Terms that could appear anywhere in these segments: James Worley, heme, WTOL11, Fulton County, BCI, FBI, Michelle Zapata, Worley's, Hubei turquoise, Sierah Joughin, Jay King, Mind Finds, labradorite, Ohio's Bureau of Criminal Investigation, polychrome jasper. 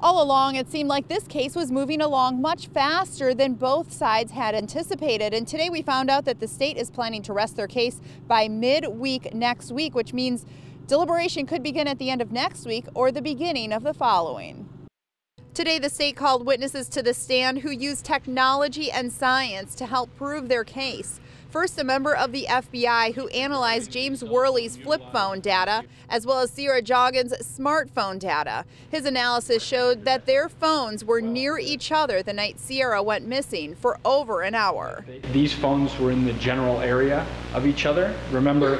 All along, it seemed like this case was moving along much faster than both sides had anticipated. And today we found out that the state is planning to rest their case by midweek next week, which means deliberation could begin at the end of next week or the beginning of the following. Today, the state called witnesses to the stand who used technology and science to help prove their case. First, a member of the FBI who analyzed James Worley's flip phone data, as well as Sierah Joughin's smartphone data. His analysis showed that their phones were near each other the night Sierah went missing for over an hour. These phones were in the general area of each other. Remember,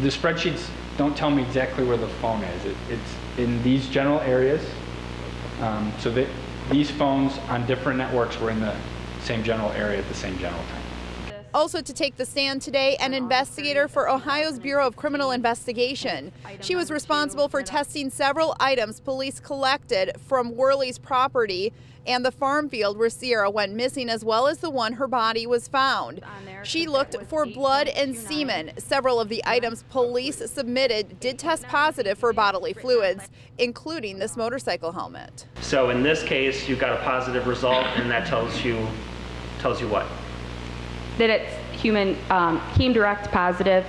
the spreadsheets don't tell me exactly where the phone is. It's in these general areas. So that these phones on different networks were in the same general area at the same general time. Also to take the stand today, an investigator for Ohio's Bureau of Criminal Investigation. She was responsible for testing several items police collected from Worley's property and the farm field where Sierah went missing, as well as the one her body was found. She looked for blood and semen. Several of the items police submitted did test positive for bodily fluids, including this motorcycle helmet. So in this case, you got a positive result, and that tells you what? That it's human, heme direct positive,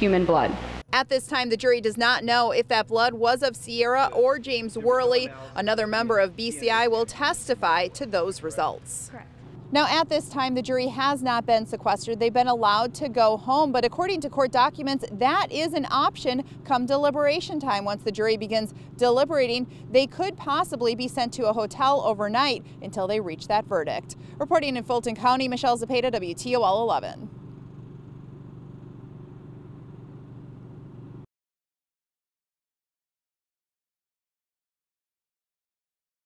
human blood. At this time, the jury does not know if that blood was of Sierah or James Worley. Another member of BCI will testify to those results. Correct. Now, at this time, the jury has not been sequestered. They've been allowed to go home. But according to court documents, that is an option come deliberation time. Once the jury begins deliberating, they could possibly be sent to a hotel overnight until they reach that verdict. Reporting in Fulton County, Michelle Zapata, WTOL 11.